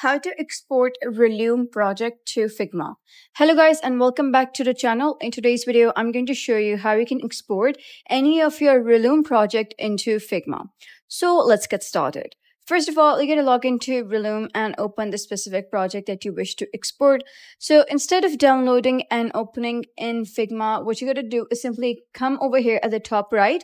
How to export a Relume project to Figma. Hello guys and welcome back to the channel. In today's video, I'm going to show you how you can export any of your Relume project into Figma. So let's get started. First of all, you're going to log into Relume and open the specific project that you wish to export. So instead of downloading and opening in Figma, what you're going to do is simply come over here at the top right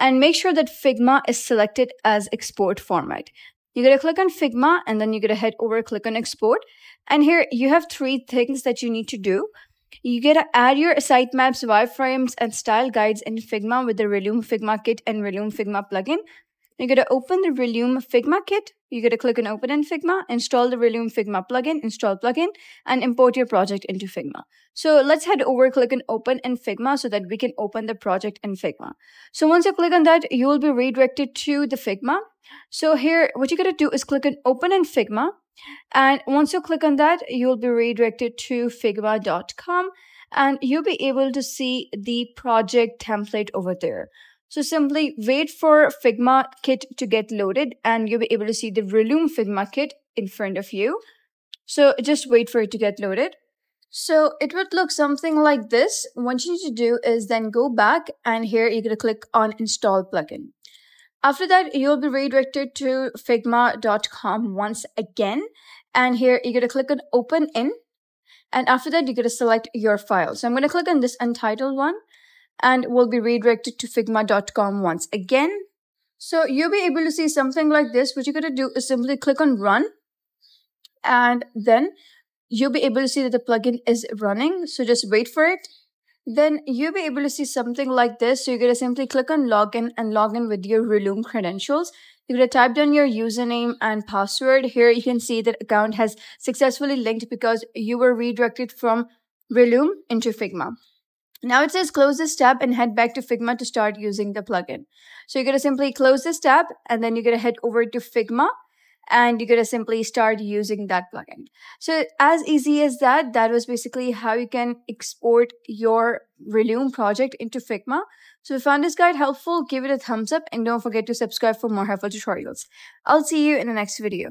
and make sure that Figma is selected as export format. You're going to click on Figma and then you're going to head over, click on export. And here you have three things that you need to do. You get to add your sitemaps, wireframes, and style guides in Figma with the Relume Figma Kit and Relume Figma plugin. You're going to open the Relume Figma Kit. You're going to click on Open in Figma, install the Relume Figma plugin, install plugin, and import your project into Figma. So let's head over, click on Open in Figma so that we can open the project in Figma. So once you click on that, you will be redirected to the Figma. So here, what you're going to do is click on Open in Figma. And once you click on that, you'll be redirected to figma.com and you'll be able to see the project template over there. So simply wait for Figma Kit to get loaded and you'll be able to see the Relume Figma Kit in front of you. So just wait for it to get loaded. So it would look something like this. What you need to do is then go back and here you're going to click on Install Plugin. After that, you'll be redirected to figma.com once again. And here you're going to click on Open In. And after that, you're going to select your file. So I'm going to click on this untitled one. And we'll be redirected to figma.com once again. So you'll be able to see something like this. What you're going to do is simply click on Run. And then you'll be able to see that the plugin is running. So just wait for it. Then you'll be able to see something like this. So you're going to simply click on Login and login with your Relume credentials. You're going to type down your username and password. Here you can see that account has successfully linked because you were redirected from Relume into Figma. Now it says close this tab and head back to Figma to start using the plugin. So you're going to simply close this tab and then you're going to head over to Figma and you're going to simply start using that plugin. So as easy as that, that was basically how you can export your Relume project into Figma. So if you found this guide helpful, give it a thumbs up and don't forget to subscribe for more helpful tutorials. I'll see you in the next video.